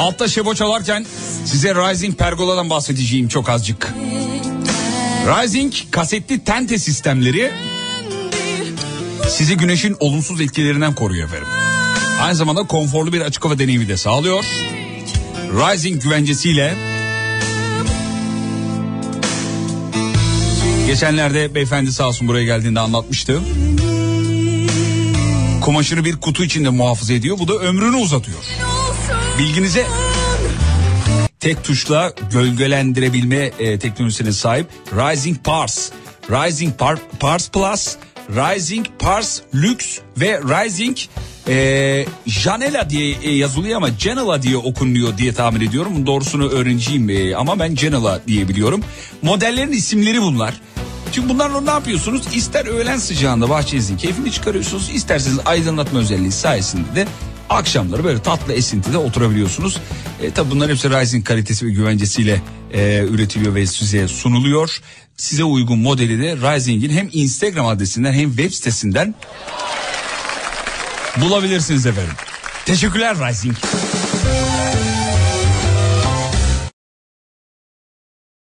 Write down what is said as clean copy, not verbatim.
Altta şebo çalarken size Rising Pergola'dan bahsedeceğim çok azıcık. Rising kasetli tente sistemleri sizi güneşin olumsuz etkilerinden koruyor efendim. Aynı zamanda konforlu bir açık hava deneyimi de sağlıyor. Rising güvencesiyle geçenlerde beyefendi sağ olsun buraya geldiğinde anlatmıştı. Kumaşını bir kutu içinde muhafaza ediyor. Bu da ömrünü uzatıyor. Bilginize, tek tuşla gölgelendirebilme teknolojisine sahip Rising Pars, Rising Pars Plus, Rising Pars Lux ve Rising Janela diye yazılıyor ama Janela diye okunuyor diye tahmin ediyorum. Doğrusunu öğreneceğim ama ben Janela diye biliyorum. Modellerin isimleri bunlar. Çünkü bunlarla ne yapıyorsunuz? İster öğlen sıcağında bahçenizin keyfini çıkarıyorsunuz, isterseniz aydınlatma özelliği sayesinde de akşamları böyle tatlı esintide oturabiliyorsunuz. Tabi bunların hepsi Rising kalitesi ve güvencesiyle üretiliyor ve size sunuluyor. Size uygun modeli de Rising'in hem Instagram adresinden hem web sitesinden bulabilirsiniz efendim. Teşekkürler Rising.